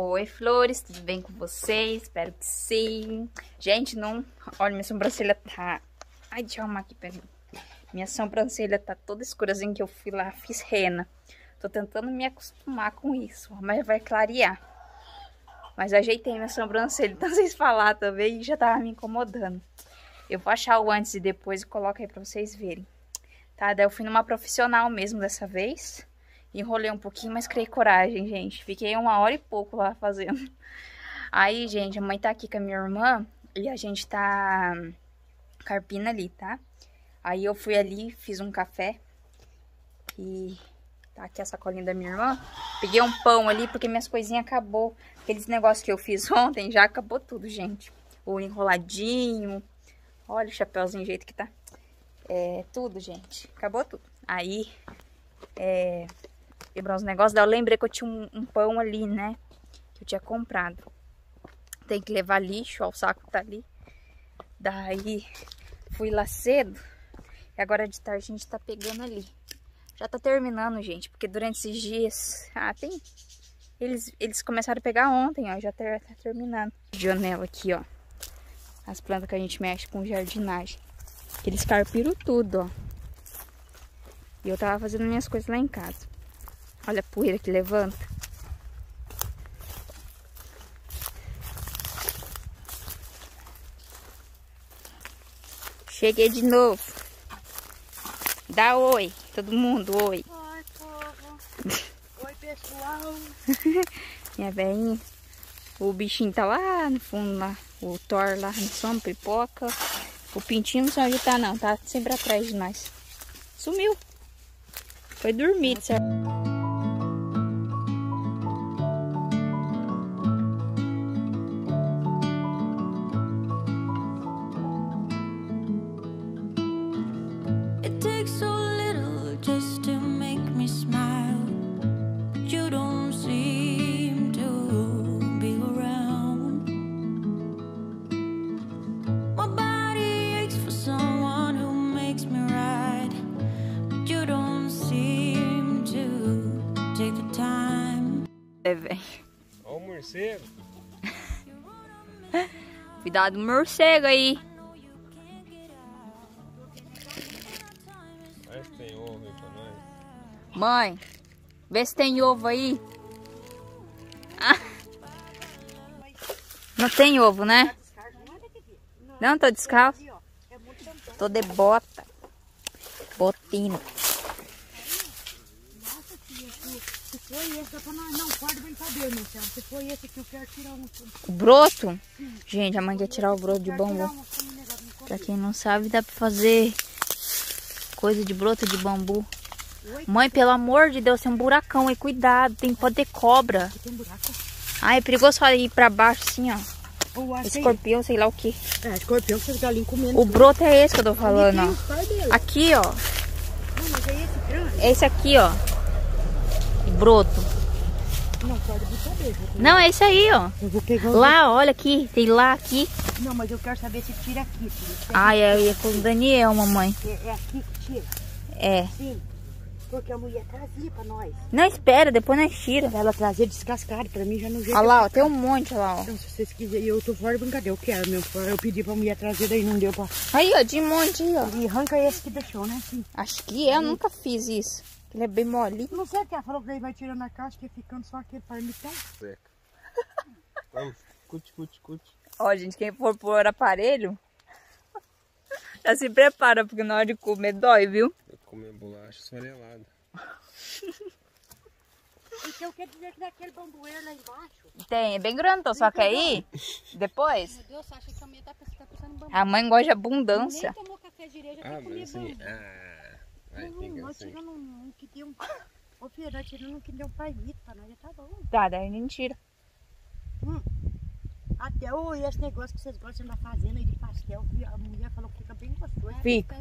Oi, flores, tudo bem com vocês? Espero que sim. Gente, não... Olha, minha sobrancelha tá... Ai, deixa eu arrumar aqui, peraí. Minha sobrancelha tá toda escurazinha que eu fui lá, fiz rena. Tô tentando me acostumar com isso, mas vai clarear. Mas ajeitei minha sobrancelha, então vocês falar também, já tava me incomodando. Eu vou achar o antes e depois e coloco aí pra vocês verem. Tá, daí eu fui numa profissional mesmo dessa vez. Enrolei um pouquinho, mas criei coragem, gente. Fiquei 1h e pouco lá fazendo. Aí, gente, a mãe tá aqui com a minha irmã e a gente tá carpina ali, tá? Aí eu fui ali, fiz um café e tá aqui a sacolinha da minha irmã. Peguei um pão ali porque minhas coisinhas acabou. Aqueles negócios que eu fiz ontem já acabou tudo, gente. O enroladinho, olha o chapéuzinho, o jeito que tá. É, tudo, gente. Acabou tudo. Aí, quebrar uns negócios. Daí eu lembrei que eu tinha um pão ali, né? Que eu tinha comprado. Tem que levar lixo, ó, o saco tá ali. Daí, fui lá cedo. E agora de tarde a gente tá pegando ali. Já tá terminando, gente. Porque durante esses dias... Ah, tem... Eles começaram a pegar ontem, ó. Já tá terminando. Janela aqui, ó. As plantas que a gente mexe com jardinagem. Eles carpiram tudo, ó. E eu tava fazendo minhas coisas lá em casa. Olha a poeira que levanta. Cheguei de novo. Dá oi, todo mundo, oi. Oi, povo. Oi, pessoal. Minha velhinha. O bichinho tá lá no fundo, lá. O Thor lá no som, pipoca. O pintinho não sabe onde tá, não. Tá sempre atrás de nós. Sumiu. Foi dormir, certo? Cuidado, morcego aí. Vai que tem ovo aí pra nós. Mãe, vê se tem ovo aí. Ah. Não tem ovo, né? Não, tô descalço. Tô de bota. Botina. Se for esse, dá pra nós. Não, guarda bem saber, meu céu. Se for esse aqui, eu quero tirar um. O broto? Sim. Gente, a mãe quer tirar o broto de bambu. Pra quem não sabe, dá pra fazer coisa de broto de bambu. Oi? Mãe, pelo amor de Deus, tem um buracão aí. Cuidado, tem pode ter cobra. Tem buraco? Ah, é perigoso só ir pra baixo assim, ó. Escorpião, sei lá o que. É, escorpião, vocês galinhos comendo. O broto é esse que eu tô falando, ó. Aqui, ó. Não, mas é esse grande. É esse aqui, ó. Broto. Não, pode saber, não, é isso aí, ó. Eu vou pegar lá, olha aqui, tem lá, aqui. Não, mas eu quero saber se tira aqui. Ah, é com o Daniel, mamãe. É aqui que tira? É. Sim, porque a mulher trazia pra nós. Não, espera, depois nós tira. Ela trazia descascado, pra mim já não... Olha lá, ó, tem um monte lá, ó. Então, se vocês quiserem, eu tô fora de brincadeira, eu quero, meu. Eu pedi pra mulher trazer, daí não deu pra... Aí, ó, de monte, aí, ó. E arranca esse que deixou, né? Sim. Acho que é, eu nunca fiz isso. Ele é bem molinho. Não sei o que ela falou que ele vai tirando a caixa, que é ficando só aquele parmitão. Vamos, cute. Ó, gente, quem for por aparelho, já se prepara, porque na hora de comer dói, viu? Eu comi bolacha esfarelada. Então quer dizer que daquele bambueiro lá embaixo? Tem, é bem grandão, só que aí, depois... Meu Deus, acha que a minha tá pensando bambu. A mãe gosta de abundância. Nem tomou café direito, já quer comer bambu. Tirando um que deu. Ô filho, nós tirando um que deu um palmito pra nós, já tá bom. Tá, daí nem tira. Até esse negócio que vocês gostam na fazenda aí de pastel, a mulher falou que fica bem gostoso. Fica.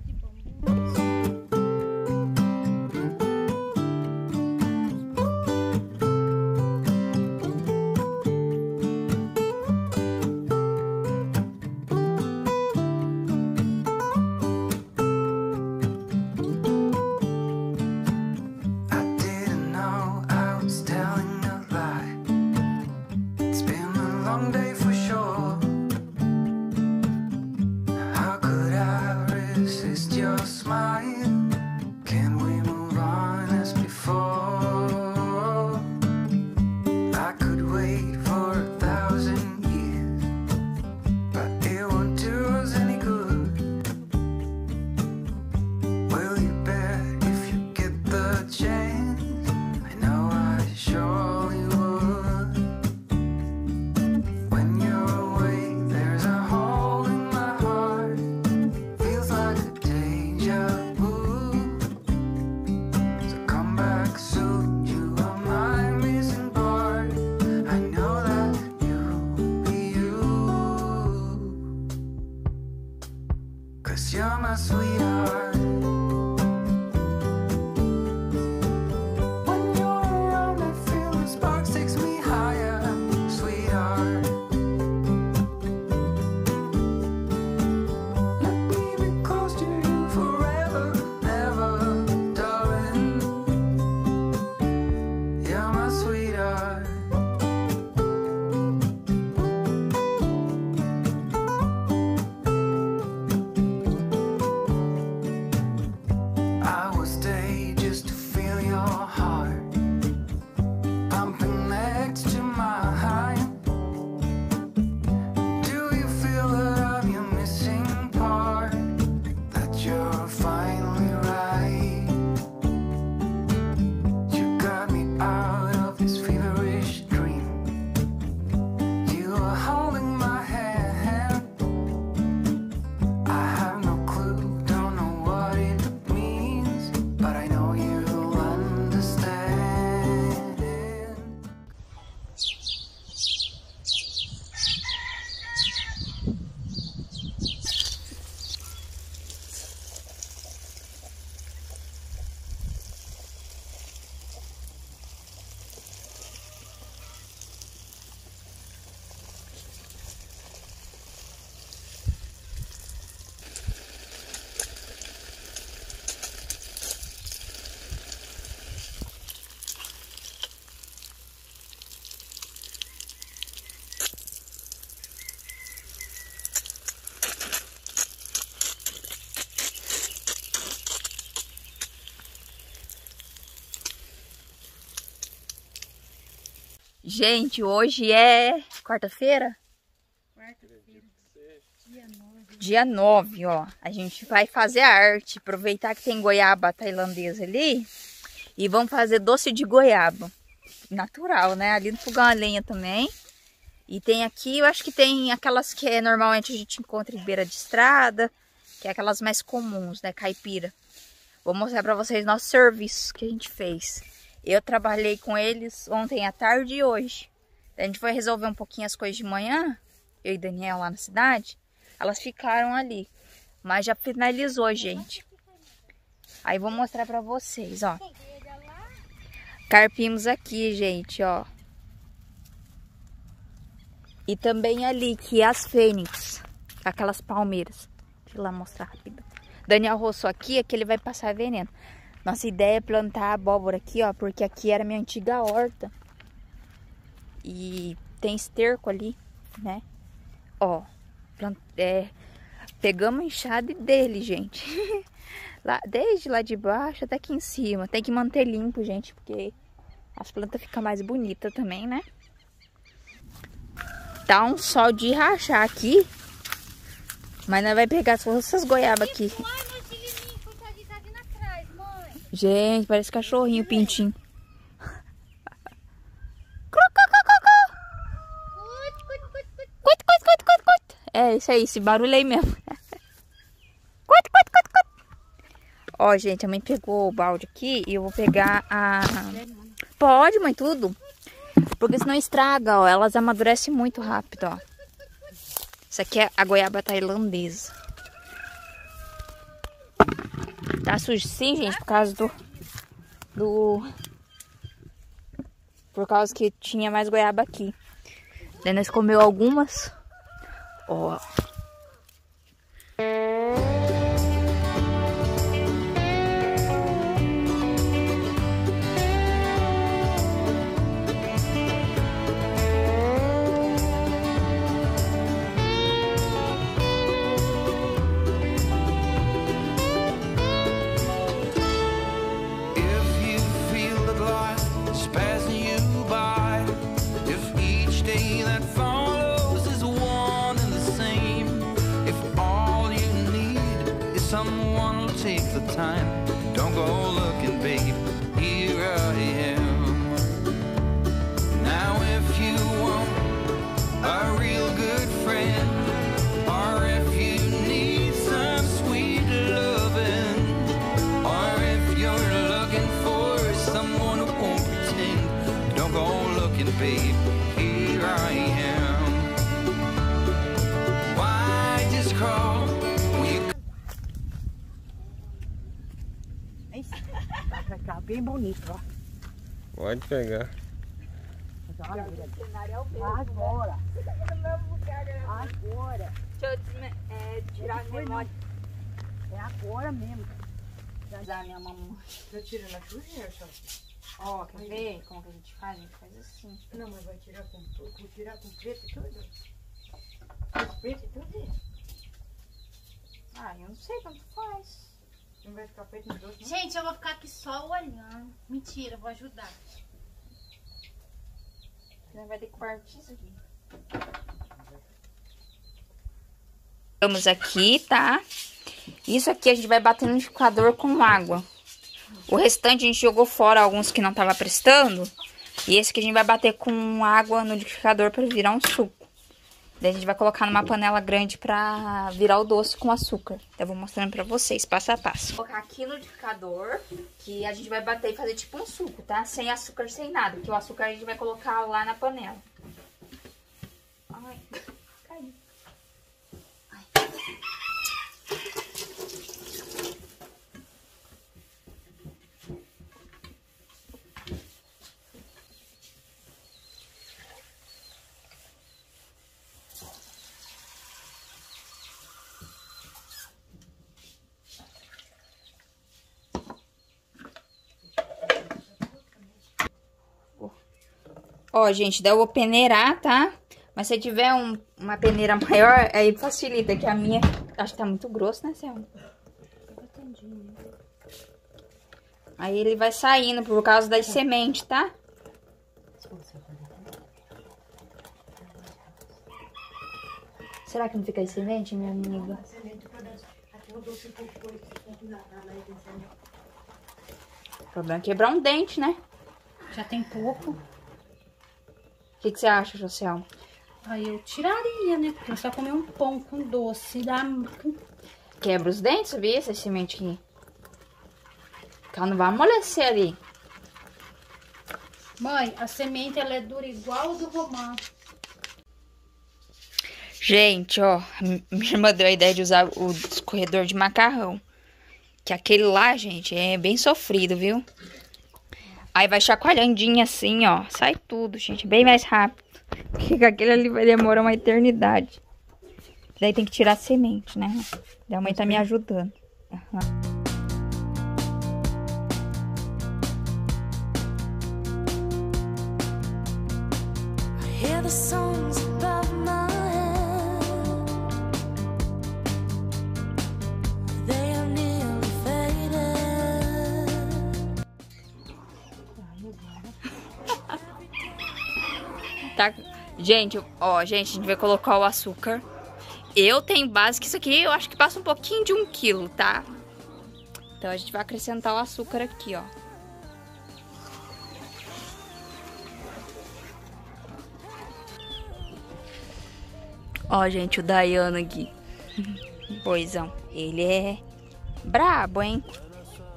Gente, hoje é quarta-feira? Quarta-feira, dia 9. Dia 9, ó. A gente vai fazer a arte. Aproveitar que tem goiaba tailandesa ali. E vamos fazer doce de goiaba. Natural, né? Ali no fogão a lenha também. E tem aqui, eu acho que tem aquelas que normalmente a gente encontra em beira de estrada. Que é aquelas mais comuns, né? Caipira. Vou mostrar pra vocês nossos serviços que a gente fez. Eu trabalhei com eles ontem à tarde e hoje. A gente foi resolver um pouquinho as coisas de manhã. Eu e Daniel lá na cidade. Elas ficaram ali. Mas já finalizou, gente. Aí vou mostrar pra vocês, ó. Carpimos aqui, gente, ó. E também ali, que é as fênix. Aquelas palmeiras. Deixa eu lá mostrar rápido. Daniel roçou aqui, é que ele vai passar veneno. Nossa ideia é plantar abóbora aqui, ó. Porque aqui era minha antiga horta. E tem esterco ali, né? Ó. Pegamos a enxada dele, gente. Lá, desde lá de baixo até aqui em cima. Tem que manter limpo, gente. Porque as plantas ficam mais bonitas também, né? Tá um sol de rachar aqui. Mas nós vai pegar essas goiabas aqui. Gente, parece cachorrinho, pintinho. É isso aí, esse barulho aí mesmo. Ó, gente, a mãe pegou o balde aqui e eu vou pegar a... Pode, mãe, tudo. Porque senão estraga, ó. Elas amadurecem muito rápido, ó. Isso aqui é a goiaba tailandesa. Tá sujo sim, gente, por causa Por causa que tinha mais goiaba aqui. Daí nós comeu algumas. Ó. Bem bonito, ó. Pode pegar. O cenário é o mesmo. Agora. Agora. Deixa eu tirar a memória. É agora mesmo. Já minha mamãe. Eu tiro na cozinha, ó, quer ver como que a gente faz? A gente faz assim. Não, mas vai tirar com tudo. Vou tirar com preto e tudo. Preto e tudo. Ah, eu não sei como faz. Não vai ficar preto no doce, não? Gente, eu vou ficar aqui só olhando. Mentira, eu vou ajudar. Vai ter que partir isso aqui. Estamos aqui, tá? Isso aqui a gente vai bater no liquidificador com água. O restante a gente jogou fora alguns que não tava prestando. E esse que a gente vai bater com água no liquidificador para virar um suco. Daí a gente vai colocar numa panela grande pra virar o doce com açúcar. Eu vou mostrando pra vocês, passo a passo. Vou colocar aqui no liquidificador, que a gente vai bater e fazer tipo um suco, tá? Sem açúcar, sem nada, porque o açúcar a gente vai colocar lá na panela. Ai, caiu. Ai. Ó, gente, daí eu vou peneirar, tá? Mas se tiver uma peneira maior, aí facilita, que a minha... Acho que tá muito grosso, né, Selma? Aí ele vai saindo por causa das sementes, tá? Será que não fica aí semente, minha amiga? O problema é quebrar um dente, né? Já tem pouco. O que você acha, Rossel? Aí eu tiraria, né? Porque só comer um pão com doce dá... Quebra os dentes, sabia? Essa semente aqui. Porque ela não vai amolecer ali. Mãe, a semente ela é dura igual a do romã. Gente, ó, minha irmã deu a ideia de usar o escorredor de macarrão. Que aquele lá, gente, é bem sofrido, viu? Aí vai chacoalhandinho assim, ó. Sai tudo, gente, bem mais rápido. Porque aquele ali vai demorar uma eternidade. Daí tem que tirar a semente, né? Daí a mãe tá me ajudando. Uhum. Tá, gente, ó, gente, a gente vai colocar o açúcar. Eu tenho base que isso aqui eu acho que passa um pouquinho de 1 quilo, tá? Então a gente vai acrescentar o açúcar aqui, ó. Ó, gente, o Dayano aqui. Poisão. Ele é brabo, hein?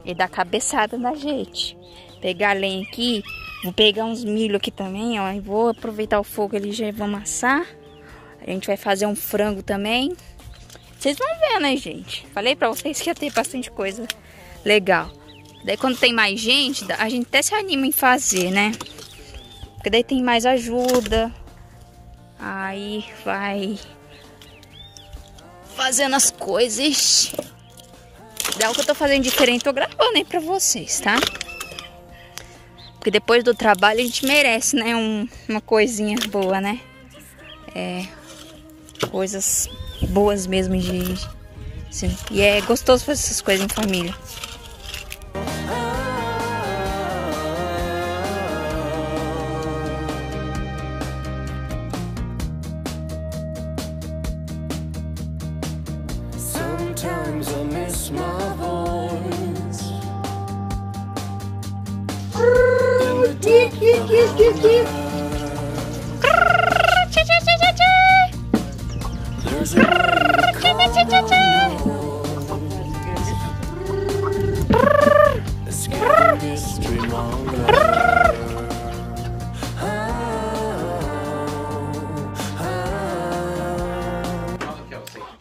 Ele dá cabeçada na gente. Pegar a lenha aqui. Vou pegar uns milho aqui também, ó. E vou aproveitar o fogo ali, já vou amassar. A gente vai fazer um frango também. Vocês vão ver, né, gente? Falei pra vocês que ia ter bastante coisa legal. Daí quando tem mais gente, a gente até se anima em fazer, né? Porque daí tem mais ajuda. Aí vai fazendo as coisas. Daí o que eu tô fazendo diferente, tô gravando aí pra vocês, tá? Porque depois do trabalho a gente merece, né? Uma coisinha boa, né? É, coisas boas mesmo de... Assim, e é gostoso fazer essas coisas em família.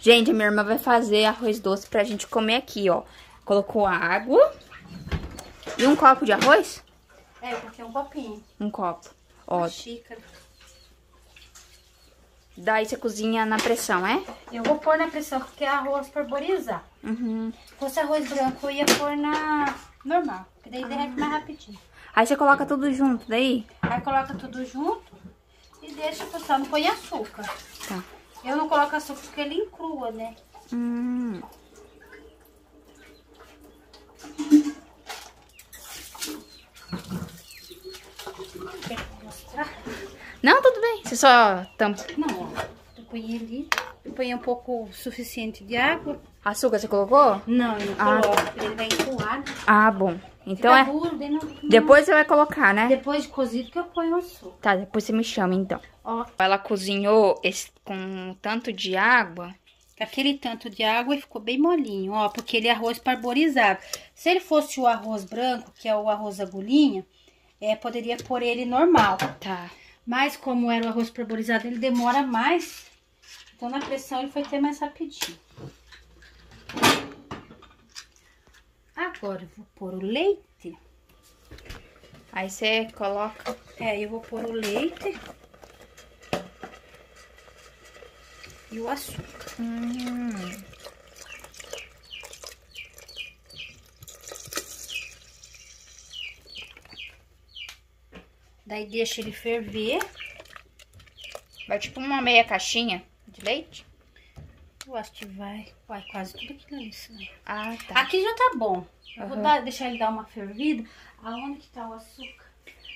Gente, a minha irmã vai fazer arroz doce pra gente comer aqui, ó. Colocou água e 1 copo de arroz. É, porque é um copinho. 1 copo. Ó. Uma xícara. Daí você cozinha na pressão, é? Eu vou pôr na pressão porque é arroz parborizar. Uhum. Se fosse arroz branco, eu ia pôr na normal. Porque daí derrete mais rapidinho. Aí você coloca tudo junto, daí? Aí coloca tudo junto e deixa passar. Não põe açúcar. Tá. Eu não coloco açúcar porque ele encrua, né? Quer mostrar? Não, tudo bem. Você só tampa. Não, eu ponho ali. Eu ponho um pouco suficiente de água. Açúcar você colocou? Não, eu não coloco. Ele vai encurrado. Ah, bom. Então fica duro, depois você vai colocar, né? Depois de cozido que eu ponho o açúcar. Tá, depois você me chama, então. Ó. Ela cozinhou com um tanto de água. Aquele tanto de água e ficou bem molinho, ó. Porque ele é arroz parborizado. Se ele fosse o arroz branco, que é o arroz agulhinha, poderia pôr ele normal. Tá. Mas como era o arroz parborizado, ele demora mais. Então, na pressão, ele foi ter mais rapidinho. Agora eu vou pôr o leite. Aí você coloca... eu vou pôr o leite. E o açúcar. Daí deixa ele ferver. Vai tipo uma meia caixinha de leite? Eu acho que vai. Uai, quase tudo aqui não é isso, né? Ah, tá. Aqui já tá bom. Eu vou deixar ele dar uma fervida. Aonde que tá o açúcar?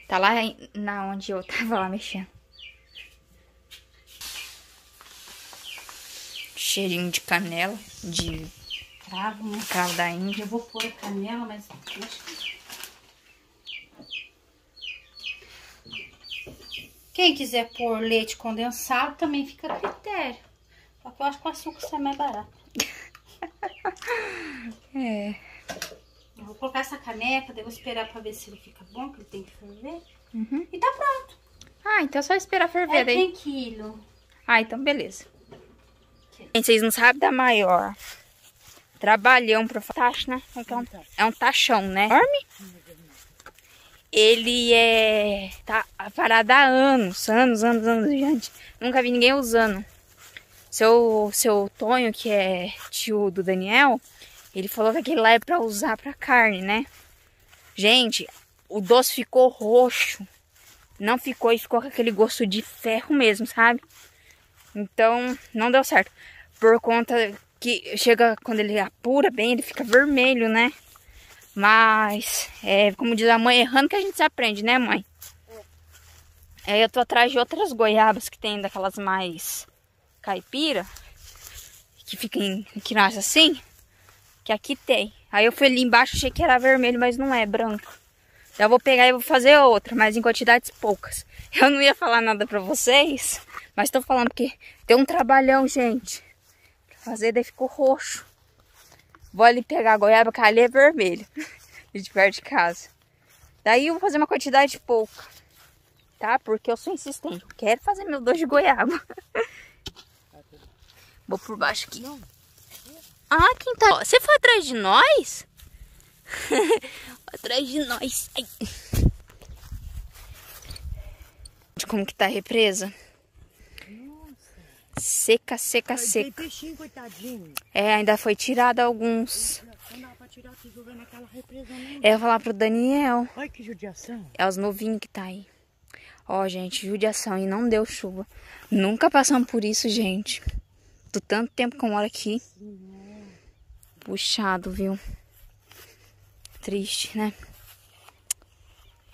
Tá lá na onde eu tava lá mexendo. Cheirinho de canela, de cravo, né? Cravo da Índia. Eu vou pôr a canela, mas... Quem quiser pôr leite condensado também fica a critério. Só que eu acho que o açúcar sai mais barato. É. Eu vou colocar essa caneca, devo esperar pra ver se ele fica bom, que ele tem que ferver. Uhum. E tá pronto. Ah, então é só esperar ferver daí. É tranquilo. Ah, então beleza. Gente, vocês não sabem da maior. Trabalhão pra tacho, né? Então, é um tachão, né? Dorme? Ele é... tá parado há anos, gente. Nunca vi ninguém usando. Seu Tonho, que é tio do Daniel, ele falou que aquele lá é pra usar pra carne, né? Gente, o doce ficou roxo. Não ficou e ficou com aquele gosto de ferro mesmo, sabe? Então, não deu certo. Por conta que chega, quando ele apura bem, ele fica vermelho, né? Mas, como diz a mãe, errando que a gente se aprende, né, mãe? Aí eu tô atrás de outras goiabas que tem daquelas mais caipira, que ficam, que nascem assim, que aqui tem. Aí eu fui ali embaixo, achei que era vermelho, mas não é, branco. Já vou pegar e vou fazer outra, mas em quantidades poucas. Eu não ia falar nada pra vocês, mas tô falando porque deu um trabalhão, gente. Pra fazer, daí ficou roxo. Vou ali pegar a goiaba, que ali é vermelho. De perto de casa. Daí eu vou fazer uma quantidade pouca. Tá? Porque eu sou insistente. Eu quero fazer meu doce de goiaba. Vou por baixo aqui. Ah, quem tá... Você foi atrás de nós? Atrás de nós. Ai. Como que tá a represa? Seca, seca, seca. Peixinho, coitadinho. É, ainda foi tirado alguns. Não dá pra tirar aqui, jogando naquela represa, né? É, eu vou falar pro Daniel. Olha que judiação. É os novinhos que tá aí. Ó, gente, judiação. E não deu chuva. Nunca passamos por isso, gente. Do tanto tempo que eu moro aqui. Puxado, viu? Triste, né?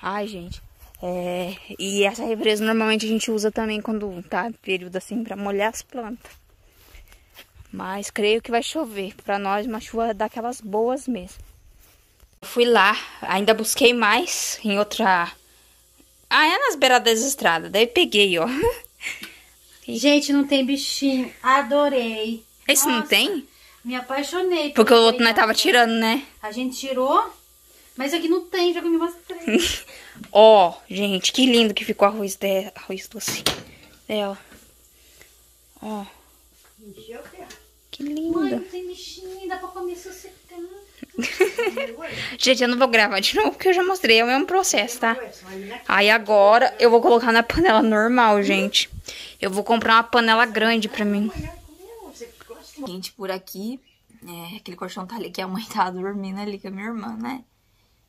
Ai, gente. É, e essa represa normalmente a gente usa também quando tá período assim pra molhar as plantas. Mas creio que vai chover. Pra nós uma chuva daquelas boas mesmo. Fui lá, ainda busquei mais em outra... Ah, é nas beiradas da estrada. Daí peguei, ó. Gente, não tem bichinho. Adorei. Esse Nossa, não tem? Me apaixonei. Porque o outro nós tava tirando, né? A gente tirou... Mas aqui não tem, já que eu me mostrei. Ó, gente, que lindo que ficou arroz doce dela. Ó. Que lindo. Mãe, não tem bichinho, dá pra comer sossegando. Gente, eu não vou gravar de novo, porque eu já mostrei. É o mesmo processo, tá? Aí agora eu vou colocar na panela normal, gente. Eu vou comprar uma panela grande pra mim. Gente, por aqui, aquele colchão tá ali que a mãe tava dormindo ali com a minha irmã, né?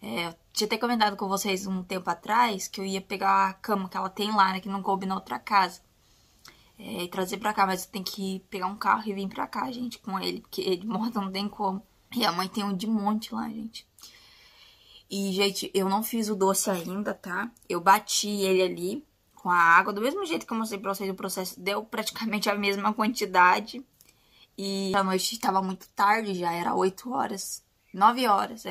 Eu tinha até comentado com vocês um tempo atrás que eu ia pegar a cama que ela tem lá, né, que não coube na outra casa, e trazer pra cá, mas eu tenho que pegar um carro e vir pra cá, gente, com ele, porque ele morto não tem como. E a mãe tem um de monte lá, gente. E, gente, eu não fiz o doce ainda, tá? Eu bati ele ali com a água, do mesmo jeito que eu mostrei pra vocês o processo, deu praticamente a mesma quantidade. E a noite tava muito tarde já, era 8 horas, 9 horas,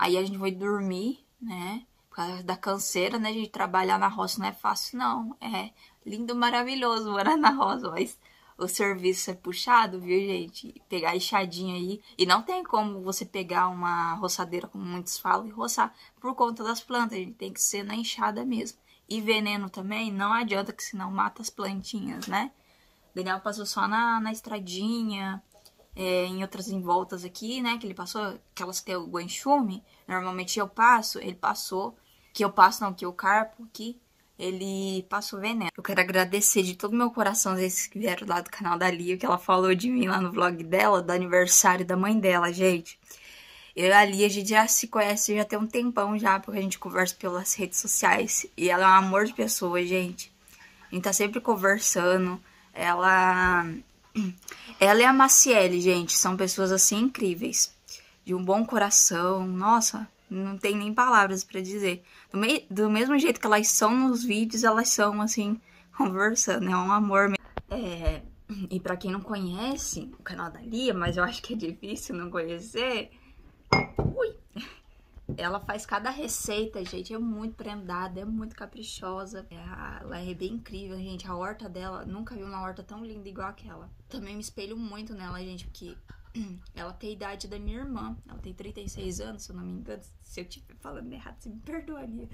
Aí a gente foi dormir, né? Por causa da canseira, né? A gente trabalhar na roça não é fácil, não. É lindo, maravilhoso morar na roça, mas o serviço é puxado, viu, gente? Pegar enxadinha aí. E não tem como você pegar uma roçadeira, como muitos falam, e roçar por conta das plantas. A gente tem que ser na enxada mesmo. E veneno também não adianta, que senão mata as plantinhas, né? O Daniel passou só na estradinha... em outras envoltas aqui, né, que ele passou, aquelas que tem o guanchume, normalmente eu passo, ele passou, que eu passo não, que eu carpo aqui, ele passou veneno. Eu quero agradecer de todo o meu coração vocês que vieram lá do canal da Lia, que ela falou de mim lá no vlog dela, do aniversário da mãe dela, gente. Eu e a Lia, a gente já se conhece já tem um tempão já, porque a gente conversa pelas redes sociais, e ela é um amor de pessoa, gente. A gente tá sempre conversando, ela e a Maciele, gente, são pessoas assim incríveis, de um bom coração, nossa, Não tem nem palavras pra dizer. Do mesmo jeito que elas são nos vídeos, elas são, assim, conversando. É um amor mesmo. É, e pra quem não conhece o canal da Lia, mas eu acho que é difícil não conhecer... Ui! Ela faz cada receita, gente. É muito prendada, é muito caprichosa. Ela é bem incrível, gente. A horta dela... Nunca vi uma horta tão linda igual aquela. Também me espelho muito nela, gente, porque... Ela tem a idade da minha irmã. Ela tem 36 anos, se eu não me engano. Se eu estiver falando errado, você me perdoaria.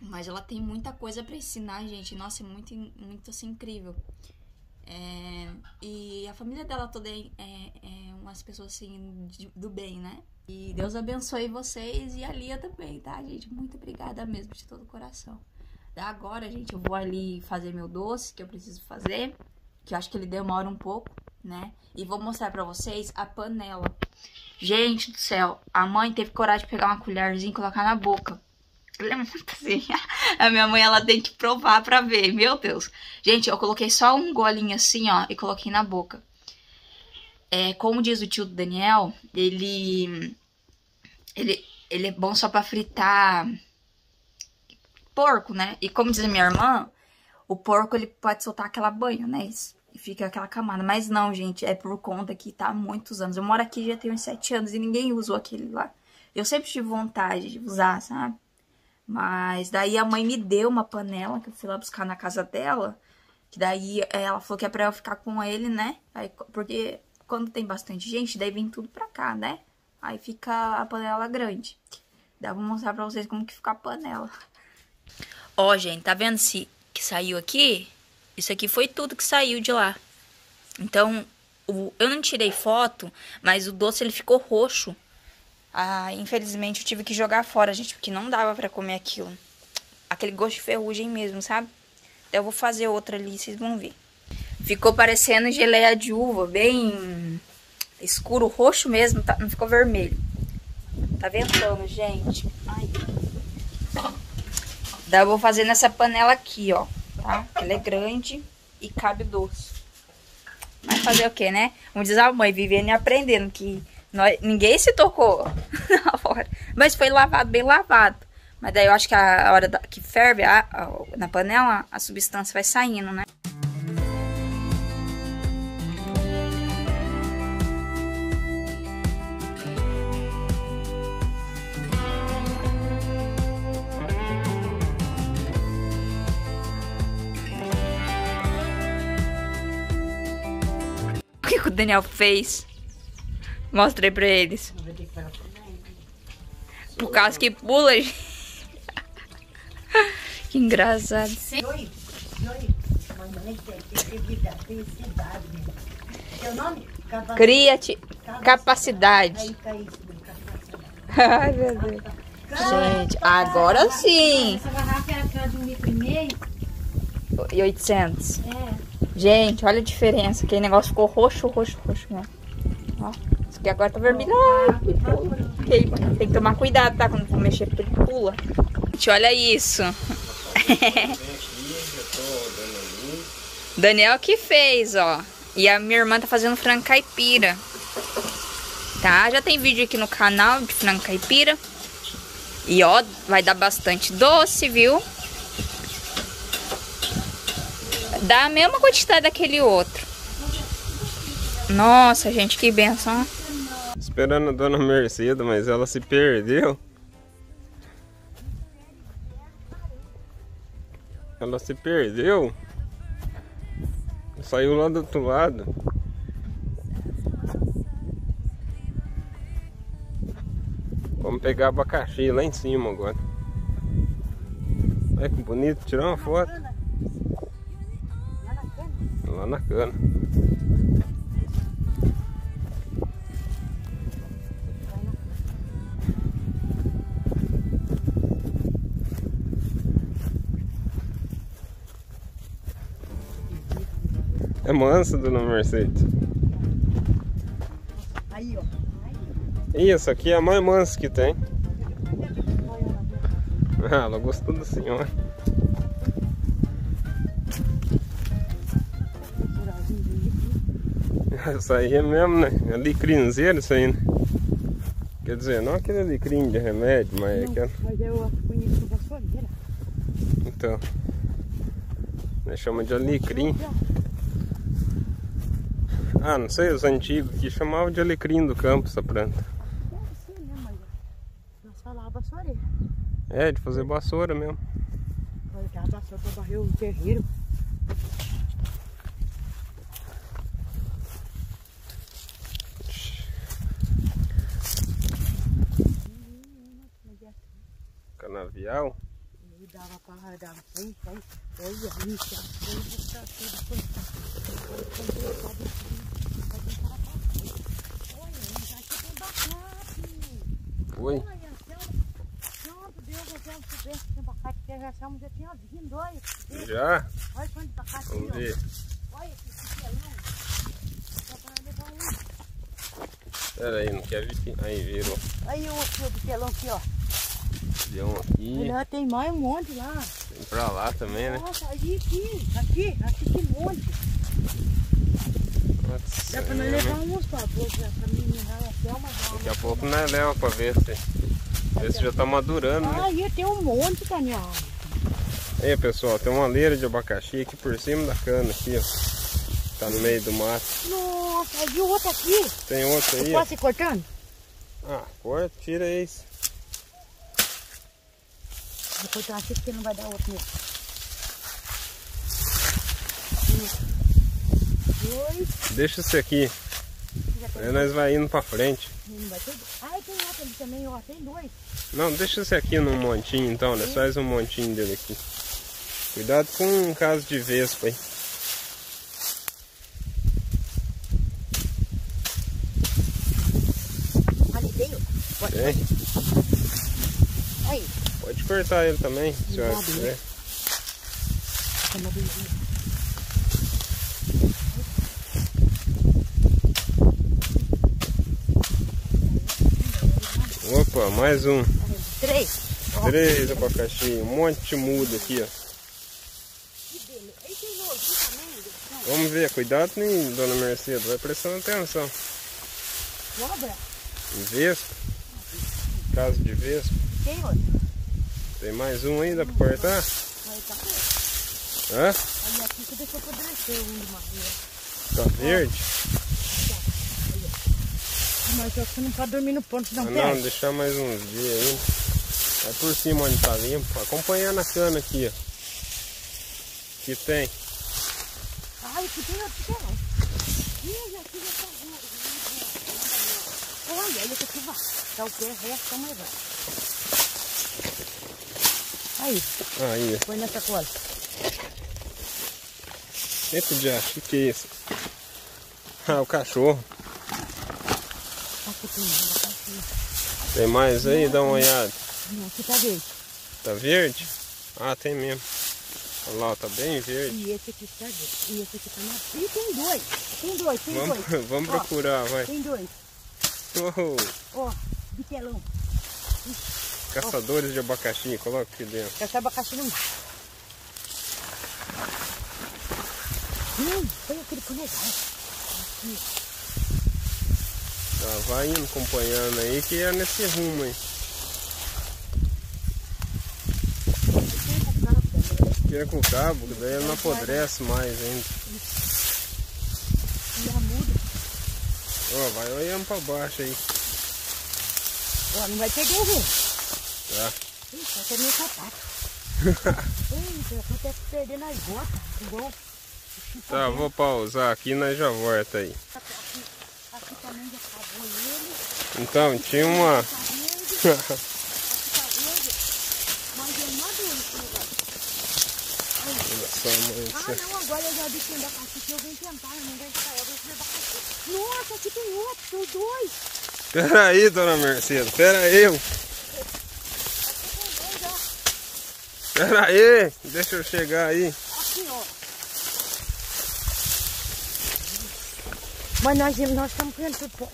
Mas ela tem muita coisa pra ensinar, gente. Nossa, é muito, muito assim, incrível. E a família dela toda é umas pessoas assim, do bem, né? E Deus abençoe vocês e a Lia também, tá, gente? Muito obrigada mesmo, de todo o coração. Agora, gente, eu vou ali fazer meu doce, que eu preciso fazer. Que eu acho que ele demora um pouco, né? E vou mostrar pra vocês a panela. Gente do céu, a mãe teve coragem de pegar uma colherzinha e colocar na boca. Ela é muito assim. A minha mãe, ela tem que provar pra ver. Meu Deus. Gente, eu coloquei só um golinho assim, ó, e coloquei na boca. Como diz o tio do Daniel, ele é bom só pra fritar porco, né? E como diz a minha irmã... O porco, ele pode soltar aquela banha, né? E fica aquela camada. Mas não, gente, é por conta que tá há muitos anos. Eu moro aqui já tem uns 7 anos e ninguém usou aquele lá. Eu sempre tive vontade de usar, sabe? Mas daí a mãe me deu uma panela que eu fui lá buscar na casa dela. Que daí ela falou que é pra eu ficar com ele, né? Aí, porque quando tem bastante gente, daí vem tudo pra cá, né? Aí fica a panela grande. Daí eu vou mostrar pra vocês como que fica a panela. Ó, gente, tá vendo se... que saiu aqui, isso aqui foi tudo que saiu de lá. Então, eu não tirei foto, mas o doce, ele ficou roxo. Ah, infelizmente, eu tive que jogar fora, gente, porque não dava pra comer aquilo. Aquele gosto de ferrugem mesmo, sabe? Eu vou fazer outra ali, vocês vão ver. Ficou parecendo geleia de uva, bem escuro, roxo mesmo, tá? Não ficou vermelho. Tá ventando, gente. Ai, daí eu vou fazer nessa panela aqui, ó, tá? Ela é grande e cabe doce. Mas fazer o que, né? Como diz a mãe, vivendo e aprendendo, que nós, ninguém se tocou na hora. Mas foi lavado, bem lavado. Mas daí eu acho que a hora que ferve na panela, a substância vai saindo, né? O Daniel fez. Mostrei pra eles. Por causa que pula, gente. Que engraçado. Cria capacidade. Ai, meu Deus. Gente, agora sim. Essa garrafa era aquela de 1,5 litro. E 800. É. Gente, olha a diferença. Aquele negócio ficou roxo, roxo, roxo, né? Ó, isso aqui agora tá vermelho. Ai, queima. Tem que tomar cuidado, tá? Quando for mexer, porque ele pula. Gente, olha isso. Daniel que fez, ó. E a minha irmã tá fazendo frango caipira. Tá? Já tem vídeo aqui no canal de frango caipira. E ó, vai dar bastante doce, viu? Dá a mesma quantidade daquele outro. Nossa, gente, que benção. Esperando a dona Mercedes, mas ela se perdeu. Ela se perdeu. Saiu lá do outro lado. Vamos pegar abacaxi lá em cima agora. Olha que bonito, tirar uma foto. Lá na cana. É mansa, dona Mercedes. Aí, ó. Isso aqui é a mais mansa que tem. Ah, ela gostou da senhora. Isso aí é mesmo, né? É de crinzeiro isso aí, né? Quer dizer, não aquele alecrim de remédio, mas não, é aquela... Mas eu conheço da soleira. Então, nós chamamos de alecrim. Ah, não sei, os antigos que chamavam de alecrim do campo essa planta. Acho que é assim, né, mas nós falávamos vassoureira. É, de fazer vassoura mesmo. Olha que ela passou pra varrer o terreiro. Canavial? E dava pra radar bem, bem. Olha isso, olha isso. Olha, já tem abacate. Oi? Olha, santo Deus, eu já não soubesse que tem abacate, porque já achamos que já tinha vindo, dois. Já? Olha quanto abacate. Vamos ver. Olha esse pelão. Só pra levar um. Pera aí, não quer vir? Aí, virou. Aí o outro pelão aqui, ó. Aqui. Olha, tem mais um monte lá. Tem pra lá também, né? Nossa, ali, aqui tem um monte. Nossa, dá pra nós levar uns pra pouco, né? Daqui a pouco nós leva pra ver se já tá madurando, né? Aí tem um monte, Daniel. Aí, pessoal, tem uma leira de abacaxi aqui por cima da cana, aqui, ó. Tá no meio do mato. Nossa, aí outro aqui. Tem outro aí. Eu posso ir cortando? Ah, corta, tira isso. Vou cortar aqui porque não vai dar outro mesmo. Um, dois. Deixa isso aqui. Aí nós vai indo pra frente. Ah, tem outro ali também, ó. Tem dois. Não, deixa isso aqui num montinho então, né? Faz um montinho dele aqui. Cuidado com um caso de vespa aí. Ali veio. Aí. Pode cortar ele também, se a senhora quiser. Opa, mais um. Três abacaxi, um monte de muda aqui, ó. Vamos ver, cuidado, hein, dona Mercedes, vai prestando atenção. Cobra? Vespa. Caso de vespa. Tem outro. Tem mais um aí, dá pra cortar? Hã? Olha aqui que deixou apodrecer o mundo mais. Tá verde? Mas eu acho que não pode dormir no ponto, não. Não, deixar mais uns dias aí. Vai por cima onde tá limpo. Acompanhando a cana aqui, ó. Aqui tem. Ai, aqui tem outro que não. Ih, aqui já tá verde. Olha, olha que vai. Tá o pé reto, tá mais velho. Aí, põe na sacola. Eita, já, o que é isso? Ah, o cachorro. Aqui tem, mais aí? Dá uma olhada. Aqui tá verde. Tá verde? Ah, tem mesmo. Olha lá, tá bem verde. E esse aqui tá verde. E esse aqui tá na... Ih, tem dois. Tem dois. Vamos procurar, vai. Tem dois. Oh. Ó, bitelão. Caçadores de abacaxi, coloca aqui dentro. Caçar abacaxi não dá. Tem aquele colegal. Tá, vai indo acompanhando aí que é nesse rumo aí. Tira com o cabo, que daí não apodrece mais ainda. E a muda. Ó, vai olhando pra baixo aí. Ó, não vai pegar o rumo. Tá. Ih, tá até meio sapato. Ih, eu tô até perdendo as botas, igual. Tá, vou pausar aqui e nós já volta aí. Aqui também já acabou ele. Então, tinha uma... Aqui tá verde, mas eu não adoro esse negócio. Olha só, mãe. Ah, não, agora eu já vi que tem abacaxi que eu venho tentar, não deve sair, eu vou ver abacaxi. Nossa, aqui tem outro, tem dois. Pera aí, dona Mercedes, pera aí. Pera aí, deixa eu chegar aí. Aqui, ó. Mas nós estamos comendo tudo.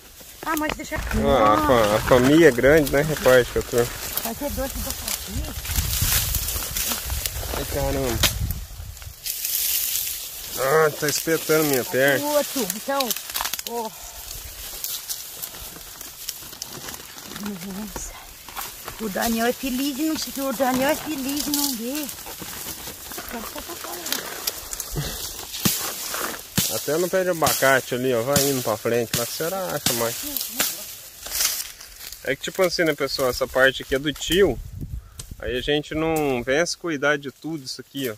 Ah, mas deixa aqui. Ah, a família é grande, né? Reparte que eu tô. Vai ser doce do café. Ai, caramba. Ah, tá espetando minha perna. Outro, então. Ó. Nossa. O Daniel é feliz de não ver. O Daniel é feliz de não ver. Até no pé de abacate ali, ó. Vai indo pra frente. Mas será essa mãe? É que tipo assim, né, pessoal? Essa parte aqui é do tio. Aí a gente não vem se cuidar de tudo isso aqui, ó.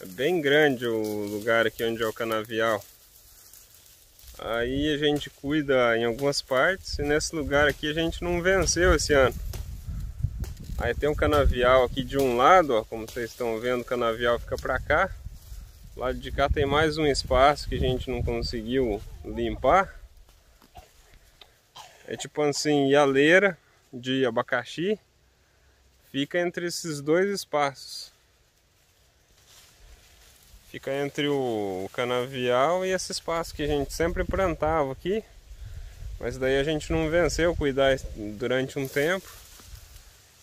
É bem grande o lugar aqui onde é o canavial. Aí a gente cuida em algumas partes e nesse lugar aqui a gente não venceu esse ano. Aí tem um canavial aqui de um lado, ó, como vocês estão vendo, o canavial fica pra cá. Do lado de cá tem mais um espaço que a gente não conseguiu limpar. É tipo assim, e a leira de abacaxi fica entre esses dois espaços. Fica entre o canavial e esse espaço que a gente sempre plantava aqui. Mas daí a gente não venceu cuidar durante um tempo.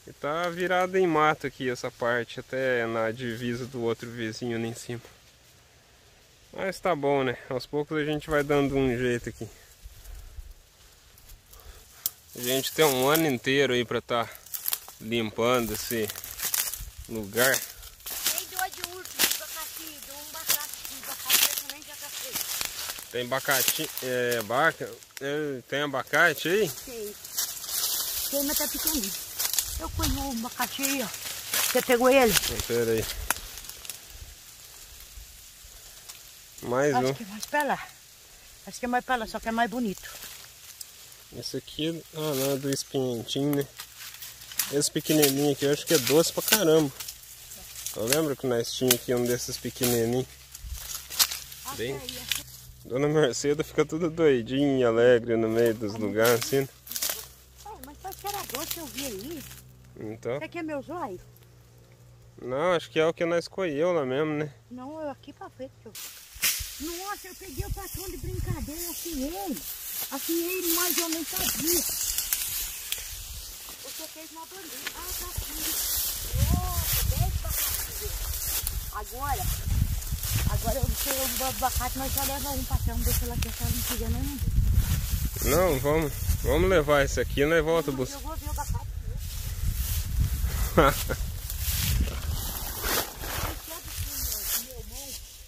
E tá virada em mato aqui essa parte, até na divisa do outro vizinho ali em cima. Mas tá bom, né? Aos poucos a gente vai dando um jeito aqui. A gente tem um ano inteiro aí pra tá limpando esse lugar. Tem abacate, tem abacate aí? Tem, mas tá pequenininho. Eu colhi um abacate aí, ó. Você pegou ele? Espera aí. Mais um. Acho que é mais pra lá. Acho que é mais pra lá, só que é mais bonito. Esse aqui, ah não, é do espinhentinho, né? Esse pequenininho aqui, eu acho que é doce pra caramba. Eu lembro que nós tínhamos aqui um desses pequenininhos. Bem... Dona Mercedes fica toda doidinha e alegre no meio dos lugares assim. Oh, mas parece que era doce que eu vi aí. Então. Isso aqui é meu zóio? Não, acho que é o que nós colheu lá mesmo, né? Não, eu aqui pra frente. Nossa, eu peguei o patrão de brincadeira e afiei. Afiei ele, mas eu nem sabia. Você fez uma bandeira. Ah, tá aqui. Nossa, 10 pra agora. Agora eu sei o abacate, mas já leva um patrão, deixa ela quietar, não pega nenhum. Não, vamos levar esse aqui, nós volta o buscar. Eu vou ver o abacate.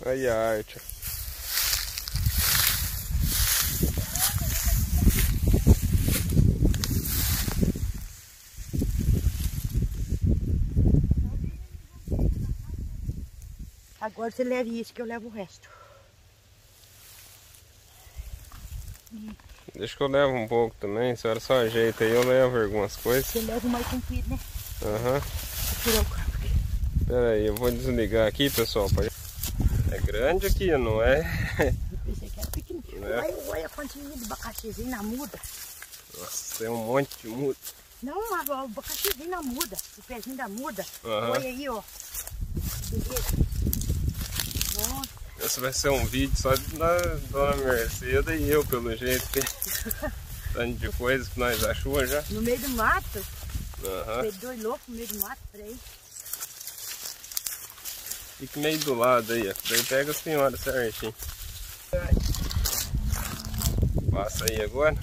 Aí a arte. Agora você leva isso que eu levo o resto. Deixa que eu levo um pouco também, a senhora só ajeita aí, eu levo algumas coisas. Você leva o mais comprido, né? Aham. Uhum. Pera aí, eu vou desligar aqui, pessoal. É grande aqui, não é? Esse aqui é pequenininho. É? Olha a quantidade de abacaxizinho na muda. Nossa, tem um monte de muda. Não, mas o abacaxizinho na muda, o pezinho da muda. Uhum. Olha aí, ó. Esse vai ser um vídeo só da Dona Mercedes e eu, pelo jeito. Tanto de coisa que nós achamos já. No meio do mato? Aham. Tem dois loucos no meio do mato, peraí. Fica meio do lado aí, ó. Daí pega a senhora certinho. Passa aí agora.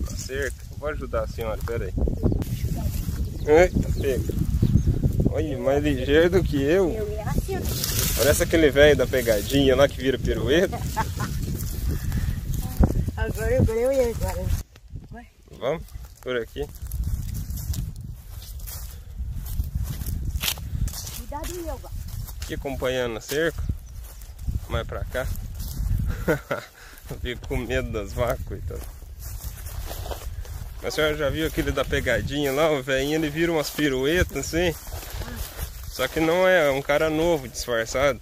Na cerca. Vou ajudar a senhora, peraí. Eita, pega. Olha, mais ligeiro do que eu. Parece aquele velho da pegadinha lá que vira pirueta. Agora eu ganhei agora. Vamos por aqui. Cuidado, meu. Aqui acompanhando a cerca. Mais pra cá. Eu fico com medo das vacas, coitado. A senhora já viu aquele da pegadinha lá? O velhinho ele vira umas piruetas assim. Só que não é um cara novo, disfarçado.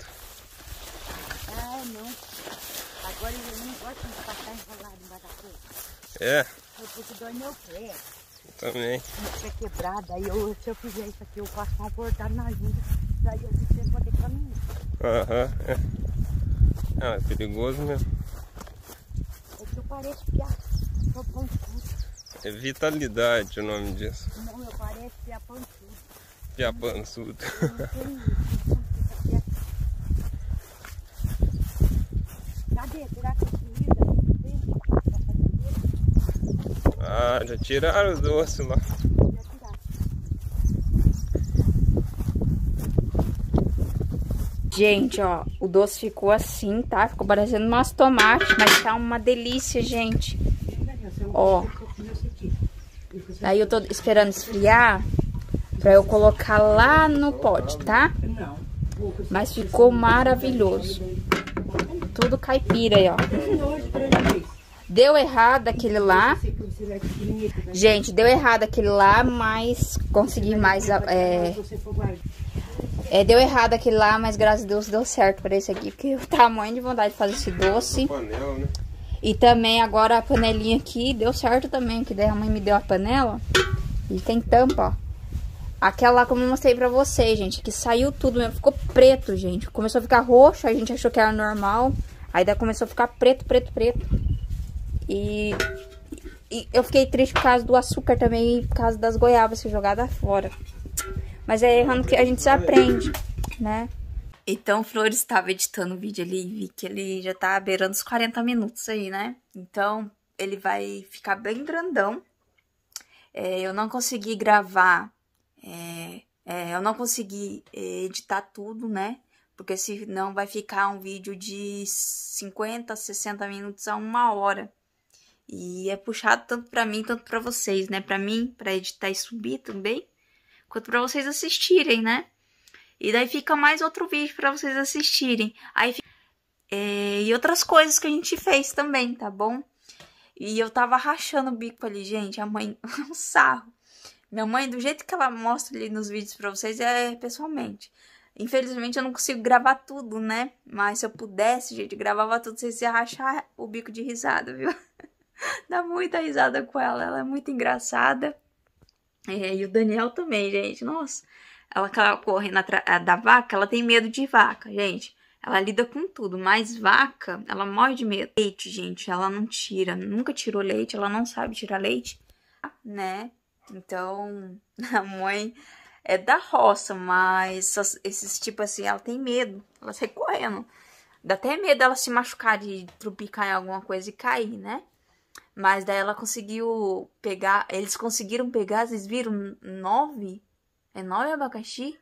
Ah, não. Agora eu não gosto de passar enrolado embaixo da coisa. É. Eu porque dói meu pé. Eu também. Isso é quebrado, aí eu, se eu fizer isso aqui, eu passo uma portada na ajuda. Daí eu fico sem poder caminhar. Aham, é. Ah, é perigoso mesmo. É que eu pareço piada. Sou pançuda. É vitalidade o nome disso. Não, eu pareço piada pançuda. Já pançudo. Ah, Já tiraram os ossos lá. Gente, ó, o doce ficou assim, tá? Ficou parecendo umas tomates, mas tá uma delícia, gente. Ó. Aí eu tô esperando esfriar pra eu colocar lá no pote, tá? Mas ficou maravilhoso. Tudo caipira aí, ó. Deu errado aquele lá. Gente, deu errado aquele lá, mas consegui mais... deu errado aquele lá, mas graças a Deus deu certo para esse aqui. Porque o tamanho de vontade de fazer esse doce. Panela, né? E também agora a panelinha aqui deu certo também. Que daí a mãe me deu a panela. E tem tampa, ó. Aquela lá, como eu mostrei pra vocês, gente. Que saiu tudo mesmo. Ficou preto, gente. Começou a ficar roxo. A gente achou que era normal. Aí daí começou a ficar preto, preto, preto. E eu fiquei triste por causa do açúcar também. E por causa das goiabas que jogadas fora. Mas é errando que a gente se aprende, né? Então o Flores estava editando o vídeo ali e vi que ele já tá beirando os 40 minutos aí, né? Então ele vai ficar bem grandão. Eu não consegui gravar, eu não consegui editar tudo, né? Porque senão vai ficar um vídeo de 50, 60 minutos a 1 hora. E é puxado tanto pra mim, tanto pra vocês, né? Pra mim, pra editar e subir também. Quanto pra vocês assistirem, né? E daí fica mais outro vídeo pra vocês assistirem. Aí fica... e outras coisas que a gente fez também, tá bom? E eu tava rachando o bico ali, gente. A mãe, um sarro. Minha mãe, do jeito que ela mostra ali nos vídeos pra vocês, é pessoalmente. Infelizmente eu não consigo gravar tudo, né? Mas se eu pudesse, gente, gravava tudo. Vocês iam rachar o bico de risada, viu? Dá muita risada com ela. Ela é muito engraçada. E o Daniel também, gente. Nossa, ela correndo da vaca, ela tem medo de vaca, gente. Ela lida com tudo, mas vaca, ela morre de medo. Leite, gente, ela não tira. Nunca tirou leite, ela não sabe tirar leite, né? Então, a mãe é da roça, mas esses tipo assim, ela tem medo. Ela sai correndo. Dá até medo dela se machucar, de tropicar em alguma coisa e cair, né? Mas daí ela conseguiu pegar... Eles conseguiram pegar, vocês viram? 9? É 9 abacaxi?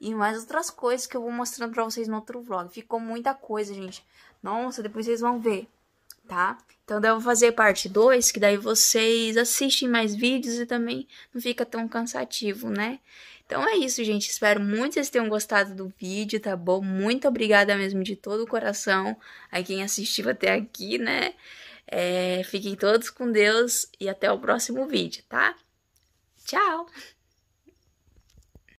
E mais outras coisas que eu vou mostrando pra vocês no outro vlog. Ficou muita coisa, gente. Nossa, depois vocês vão ver, tá? Então daí eu vou fazer parte 2, que daí vocês assistem mais vídeos e também não fica tão cansativo, né? Então é isso, gente. Espero muito que vocês tenham gostado do vídeo, tá bom? Muito obrigada mesmo de todo o coração a quem assistiu até aqui, né? Fiquem todos com Deus e até o próximo vídeo, tá? Tchau!